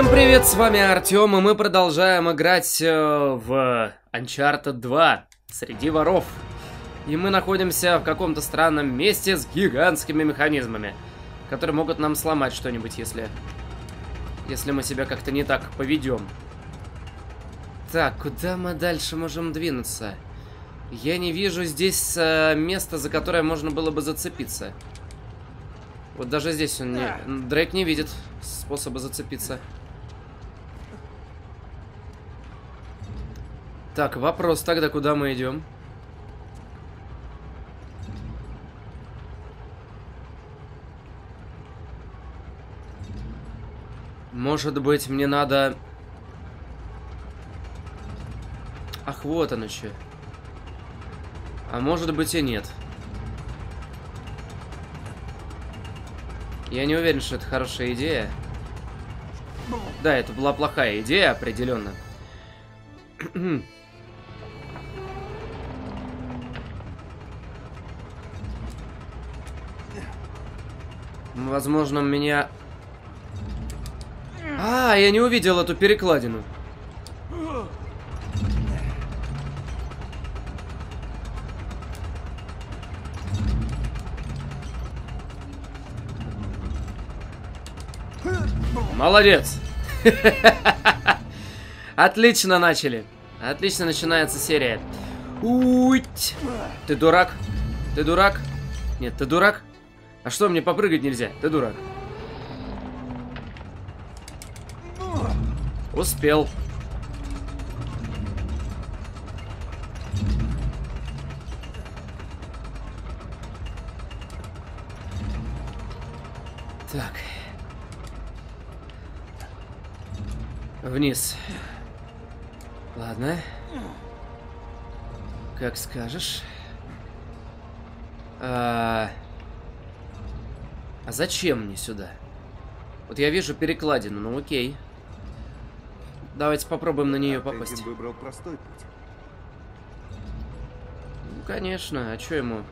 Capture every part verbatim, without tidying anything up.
Всем привет, с вами Артём, и мы продолжаем играть э, в Uncharted два среди воров. И мы находимся в каком-то странном месте с гигантскими механизмами, которые могут нам сломать что-нибудь, если, если мы себя как-то не так поведем. Так, куда мы дальше можем двинуться? Я не вижу здесь э, места, за которое можно было бы зацепиться. Вот даже здесь он не... Дрейк не видит способа зацепиться. Так, вопрос тогда, куда мы идем? Может быть, мне надо... Ах, вот оно что. А может быть и нет. Я не уверен, что это хорошая идея. Да, это была плохая идея, определенно. Возможно, меня... А, я не увидел эту перекладину. Молодец! Отлично начали. Отлично начинается серия. Уить! Ты дурак? Ты дурак? Нет, ты дурак? А что, мне попрыгать нельзя? Ты дурак. Успел. Так. Вниз. Ладно. Как скажешь. А... а зачем мне сюда? Вот я вижу перекладину, ну окей. Давайте попробуем на нее а попасть. Ты выбрал простой путь. Ну конечно, а чё ему?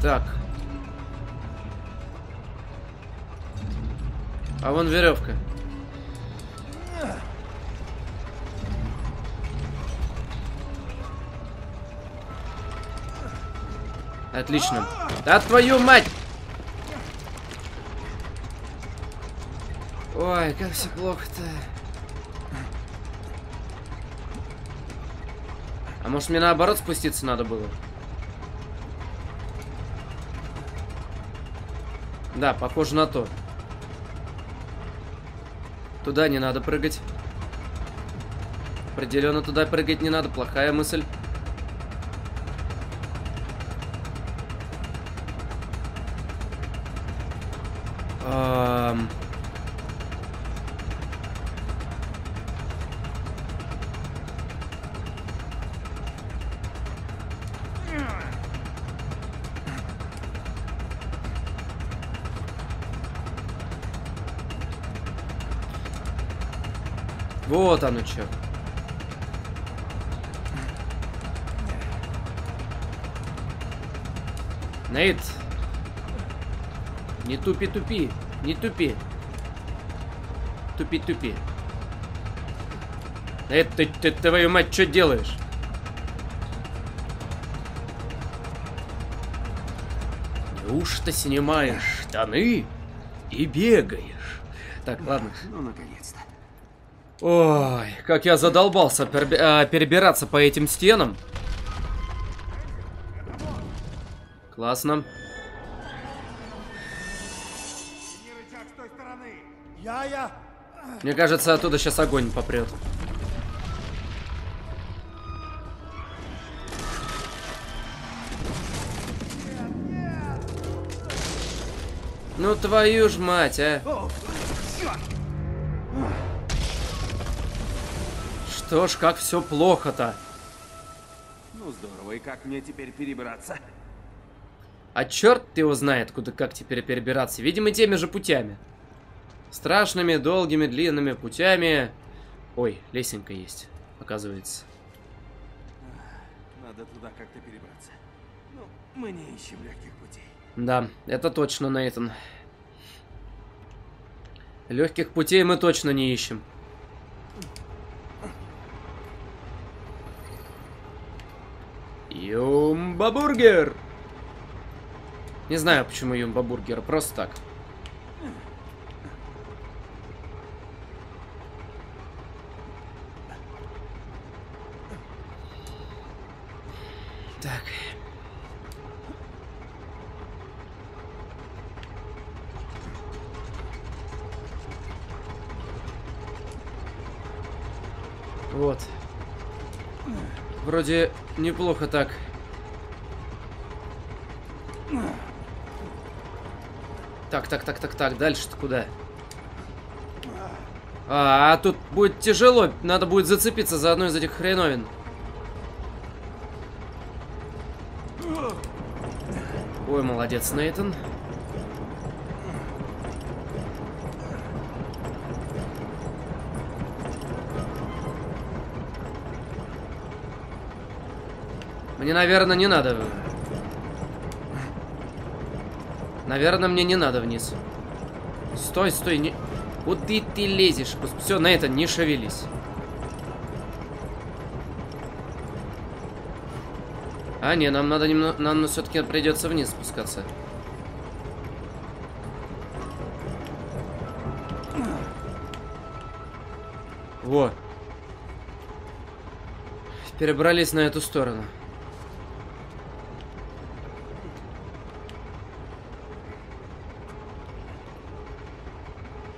Так. А вон веревка. Отлично. Да твою мать! Ой, как все плохо-то. А может, мне наоборот спуститься надо было? Да, похоже на то. Туда не надо прыгать. Определенно туда прыгать не надо. Плохая мысль. Эм... Вот оно чё. Найт. Не тупи-тупи. Не тупи. Тупи-тупи. Найт, ты, ты, твою мать, что делаешь? Неужто снимаешь штаны и бегаешь? Так, ладно. Ну, наконец-то. Ой, как я задолбался перебираться по этим стенам. Классно. Мне кажется, оттуда сейчас огонь попрет. Ну твою ж мать, а. Что ж, как все плохо-то. Ну здорово, и как мне теперь перебираться? А черт его знает, куда как теперь перебираться. Видимо, теми же путями. Страшными, долгими, длинными путями. Ой, лесенка есть, оказывается. Надо туда как-то перебраться. Мы не ищем легких путей. Да, это точно, Нейтан. Легких путей мы точно не ищем. Юмбабургер! Не знаю, почему юмбабургер, просто так. Так. Вот. Вроде неплохо так. Так, так, так, так, так. Дальше-то куда? А, а тут будет тяжело. Надо будет зацепиться за одну из этих хреновин. Ой, молодец, Нейтан. Мне, наверное, не надо. Наверное, мне не надо вниз. Стой, стой, не... Вот ты, ты лезешь. Все, Нейтан, не шевелись. А, не, нам надо немного... Нам все-таки придется вниз спускаться. Во. Перебрались на эту сторону.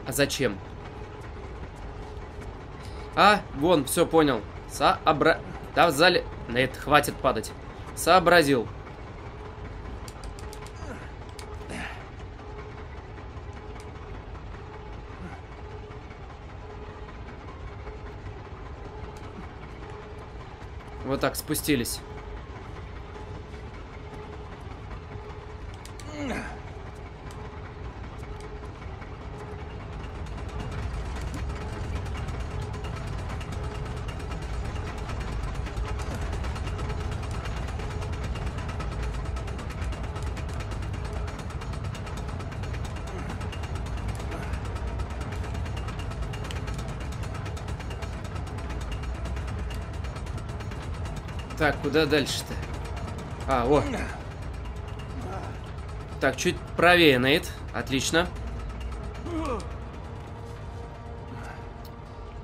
А зачем? А, вон, все понял. Сообра... Да, в зале... Нет, хватит падать. Сообразил. Вот так спустились. Так, куда дальше-то? А, о. Так, чуть правее, Нейт. Отлично.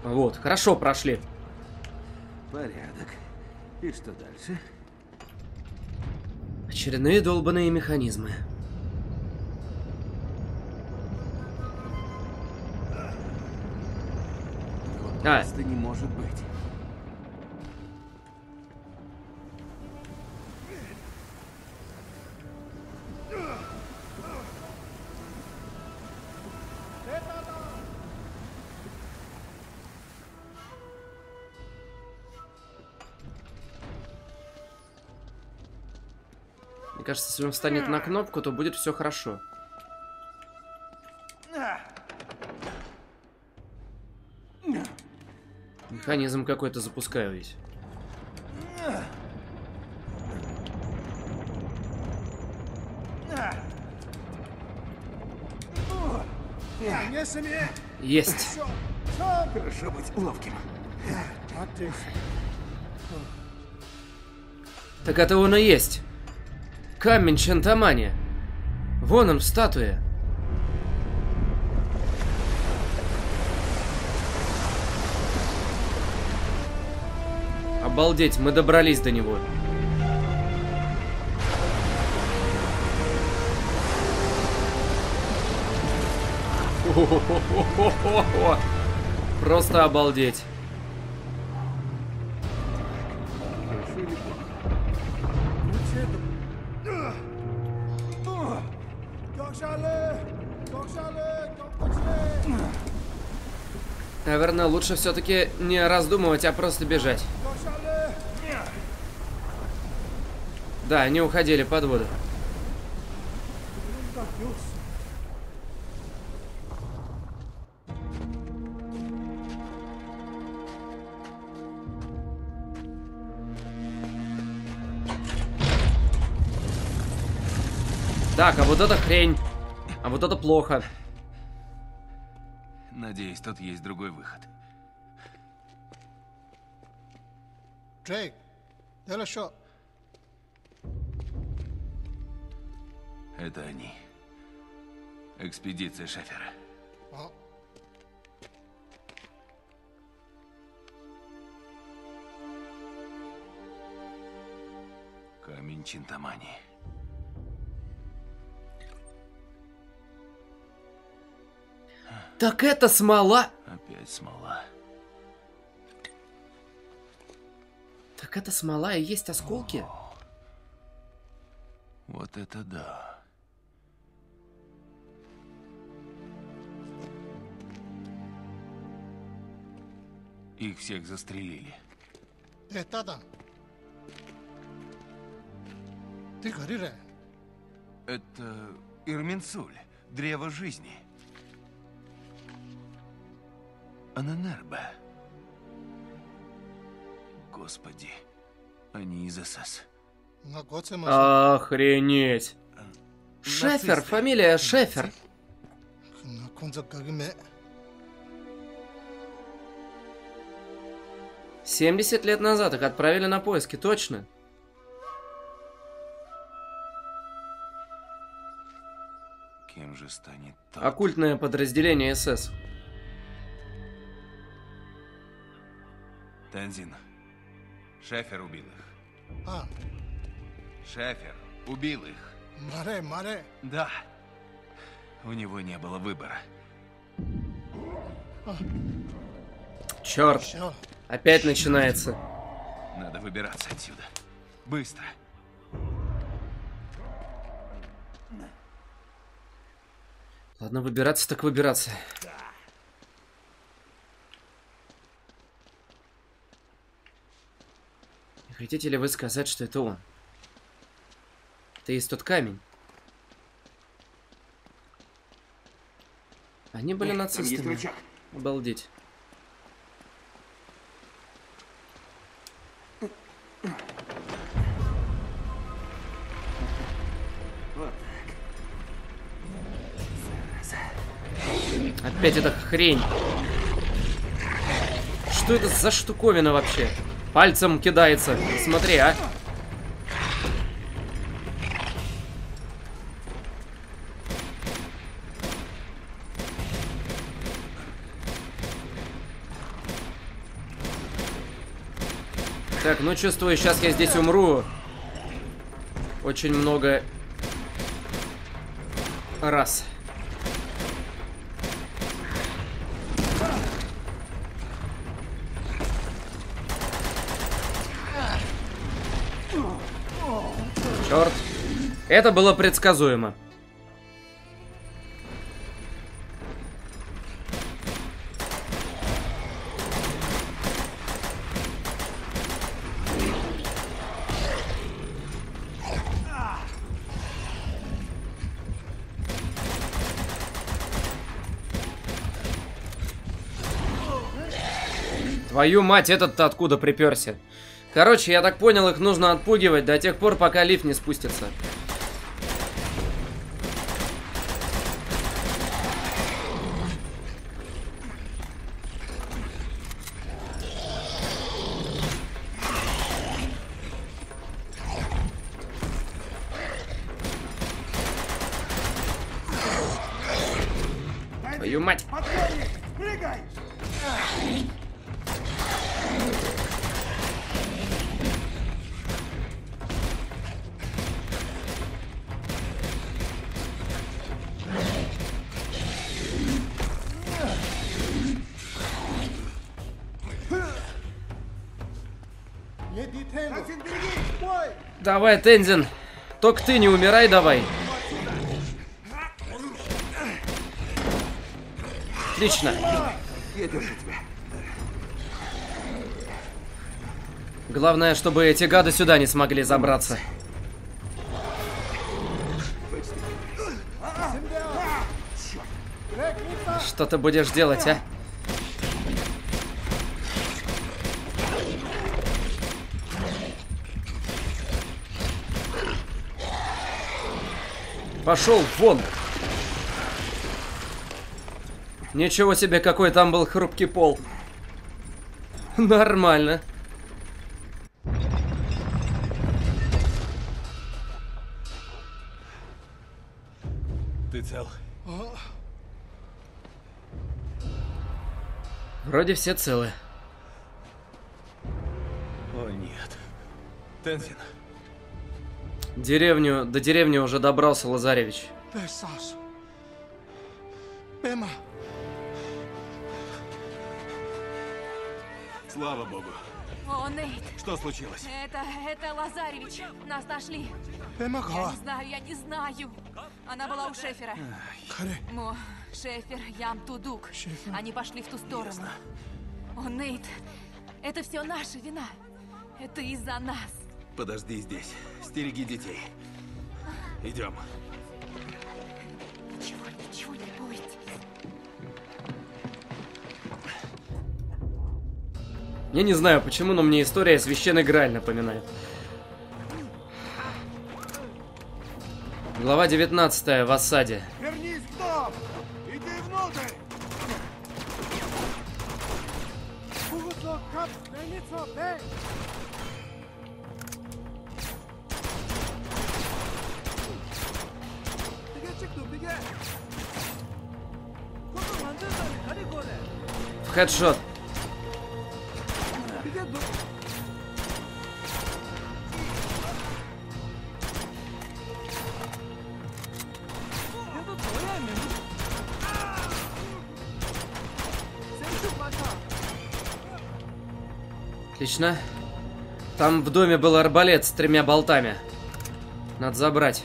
Вот, хорошо прошли. Порядок. И что дальше? Очередные долбаные механизмы. А. Просто не может быть. Кажется, если он встанет на кнопку, то будет все хорошо. Механизм какой-то запускаю весь. Есть. Хорошо быть ловким. Так это он и есть. Камень Чантамани. Вон он, статуя. Обалдеть, мы добрались до него. О-о-о-о-о-о-о-о. Просто обалдеть. Наверное, лучше все-таки не раздумывать, а просто бежать. Да, они уходили под воду. Так, а вот эта хрень. А вот это плохо. Надеюсь, тут есть другой выход. Дрейк, хорошо. Это они. Экспедиция Шефера. А? Камень Чантамани. Так это смола. Опять смола. Так это смола и есть осколки? О, вот это да. Их всех застрелили. Это да. Ты говоришь? Это Ирминсуль, древо жизни. Ана-Нерба. Господи, они из СС. Охренеть. Шефер, фамилия Шефер. семьдесят лет назад их отправили на поиски, точно. Кем же станет тот? Оккультное подразделение СС. Танзин, Шефер убил их. А. Шефер убил их. Маре, маре. Да. У него не было выбора. А. Черт. Черт. Опять Черт. начинается. Надо выбираться отсюда. Быстро. Ладно, выбираться так выбираться. Хотите ли вы сказать, что это он? Это есть тот камень. Они были нацистами. Обалдеть. Опять эта хрень. Что это за штуковина вообще? Пальцем кидается. Смотри, а. Так, ну чувствую, сейчас я здесь умру. Очень много раз. Это было предсказуемо. Твою мать, этот-то откуда приперся? Короче, я так понял, их нужно отпугивать до тех пор, пока лифт не спустится. Давай, Тензин, только ты не умирай, давай. Отлично. Главное, чтобы эти гады сюда не смогли забраться. Что ты будешь делать, а? Пошел вон! Ничего себе, какой там был хрупкий пол. Нормально. Ты цел? Вроде все целы. О нет. Танзин. Деревню, до деревни уже добрался Лазаревич. Слава богу. О, Нейт. Что случилось? Это, это Лазаревич. Нас нашли. Я не знаю, я не знаю. Она была у Шефера. Мо, Шефер, Ям Тудук. Они пошли в ту сторону. О, Нейт, это все наша вина. Это из-за нас. Подожди здесь. Стереги детей. Идем. Ничего, ничего не будет. Я не знаю почему, но мне история священной Грааль напоминает. Глава девятнадцатая. В осаде. Вернись в дом! Иди внутрь! В хедшот. Отлично. Там в доме был арбалет с тремя болтами. Надо забрать.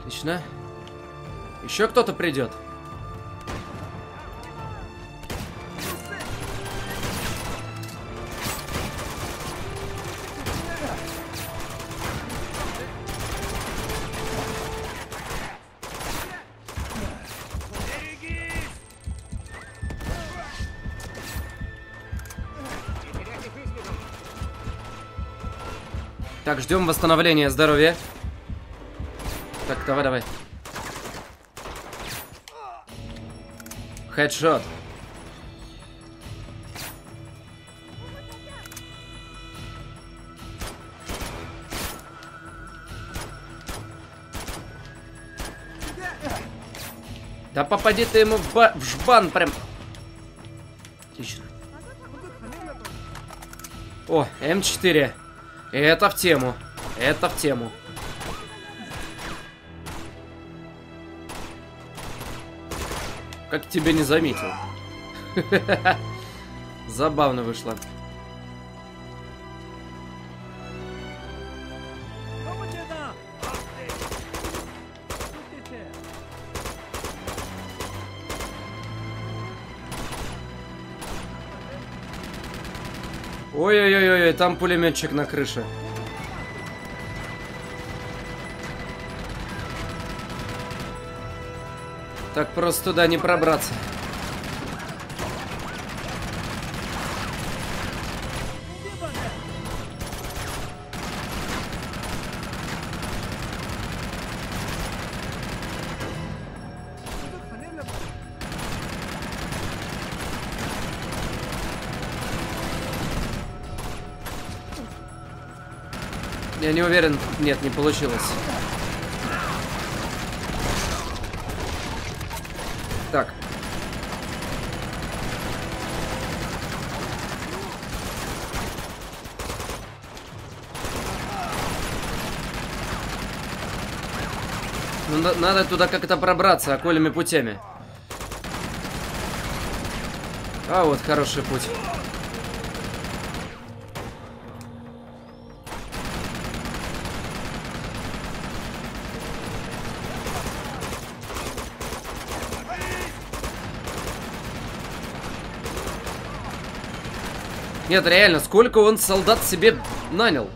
Отлично. Еще кто-то придет. Так, ждем восстановления здоровья. Так, давай, давай. Хедшот. Да попади ты ему в, в жбан прям. Отлично. О, эм четыре. Это в тему. Это в тему. Как тебя не заметил. Забавно вышло. Ой-ой-ой, там пулеметчик на крыше. Так просто туда не пробраться. Я не уверен. Нет, не получилось. Так. Ну, на- надо туда как-то пробраться окольными путями. А вот хороший путь. Нет, реально, сколько он солдат себе нанял?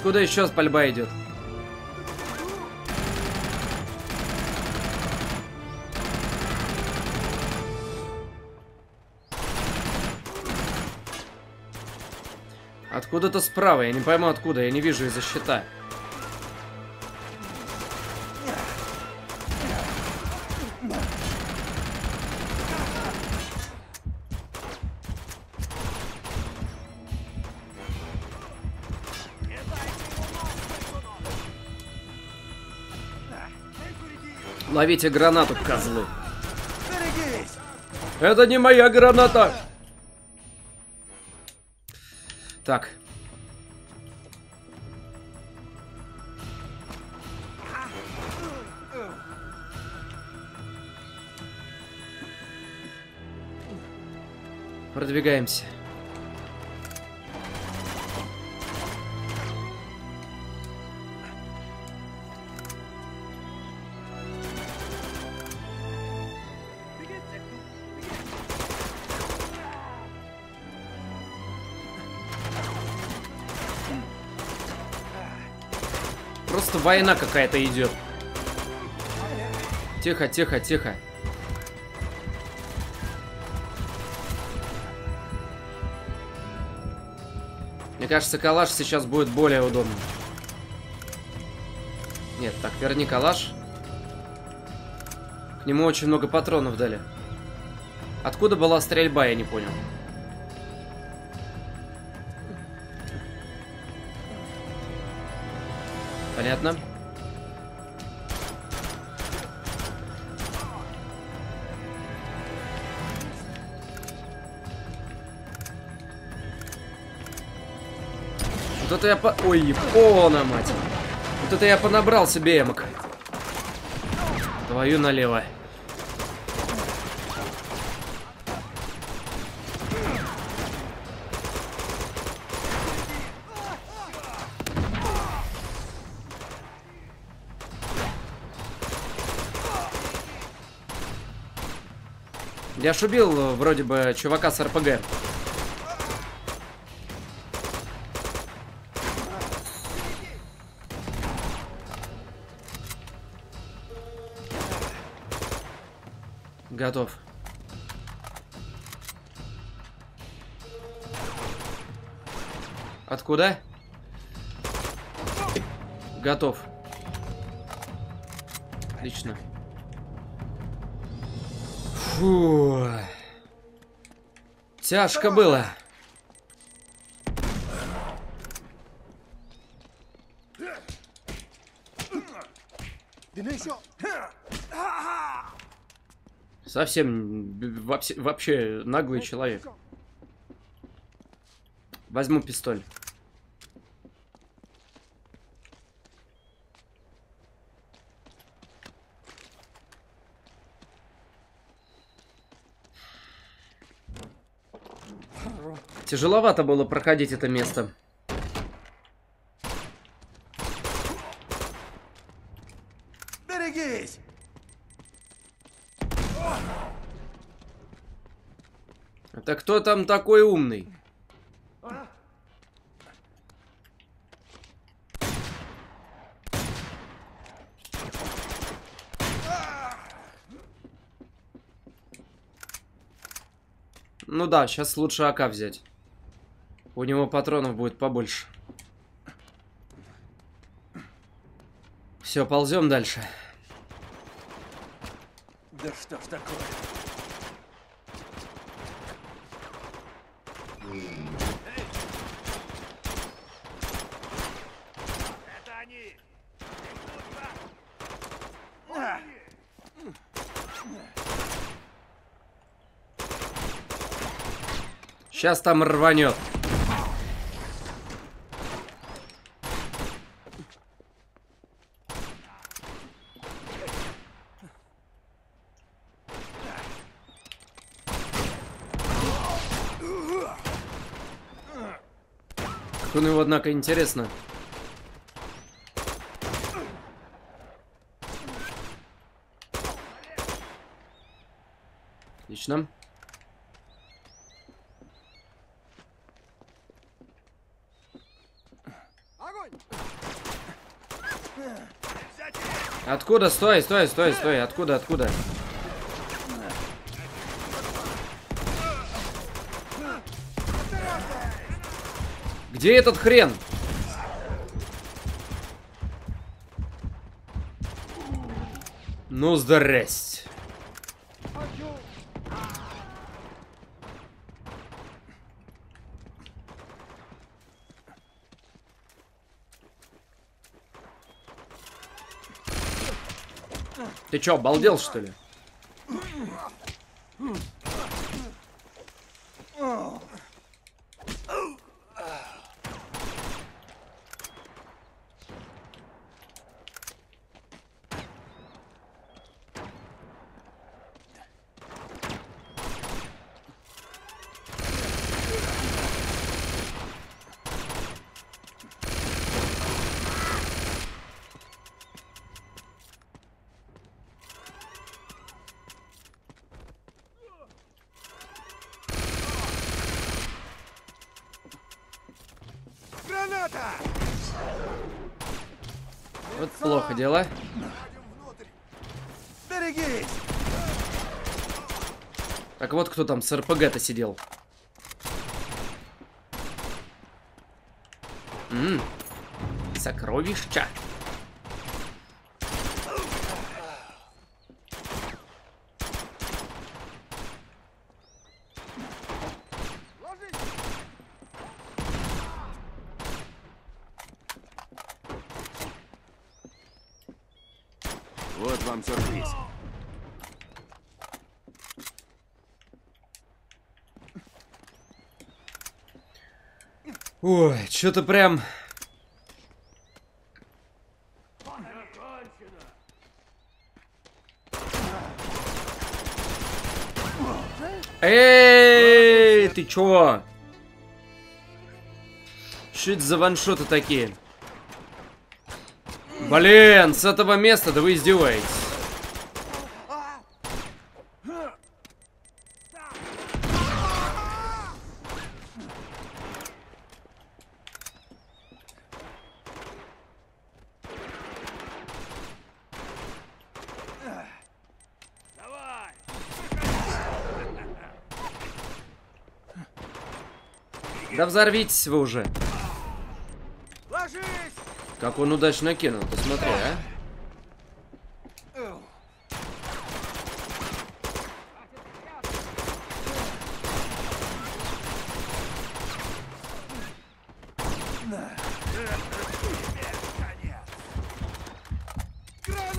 Откуда еще пальба идет? Откуда-то справа, я не пойму откуда, я не вижу из-за щита. Ловите гранату, козлы. Это не моя граната! Так. Продвигаемся. Война какая-то идет. Тихо, тихо, тихо. Мне кажется, калаш сейчас будет более удобным. Нет, так, верни калаш. К нему очень много патронов дали. Откуда была стрельба, я не понял. Понятно. Вот это я по... Ой, ебана мать. Вот это я понабрал себе эмок. Твою налево. Я ж убил, вроде бы, чувака с эр пэ гэ. Готов. Откуда? Готов. Отлично. Фу. Тяжко было. Совсем вообще, вообще наглый человек. Возьму пистоль. Тяжеловато было проходить это место. Берегись! Это кто там такой умный? Ну да, сейчас лучше а ка взять. У него патронов будет побольше. Все, ползем дальше. Да что ж такое? Это они. Сейчас там рванет. Ну его, однако, интересно. Отлично. Огонь! Откуда? Стой, стой, стой, стой. Откуда, откуда? Где этот хрен? Ну, здрасте. Ты чё, обалдел, что ли? Дела. Так вот кто там с эр пэ гэ-то сидел. М-м, сокровища. Ой, что-то прям... Эй, ты чего? Что это за ваншоты такие? Блин, с этого места, да вы издеваетесь. Да взорвитесь вы уже. Ложись! Как он удачно кинул, ты смотри, а?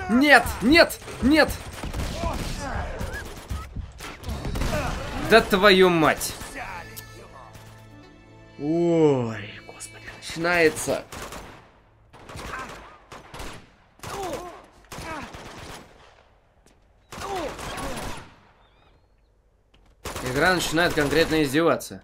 Нет, нет, нет! Да твою мать! Ой, господи, начинается. Игра начинает конкретно издеваться.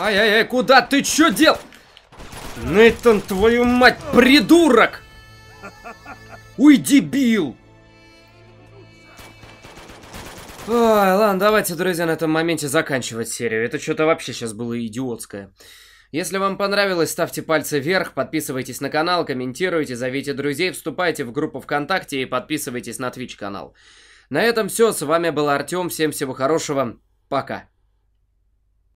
Ай-яй-яй, куда ты чё дел? Нейтан, твою мать, придурок! Уйди, бил! Ой, ладно, давайте, друзья, на этом моменте заканчивать серию. Это что-то вообще сейчас было идиотское. Если вам понравилось, ставьте пальцы вверх, подписывайтесь на канал, комментируйте, зовите друзей, вступайте в группу ВКонтакте и подписывайтесь на Twitch канал. На этом все, с вами был Артём, всем всего хорошего, пока.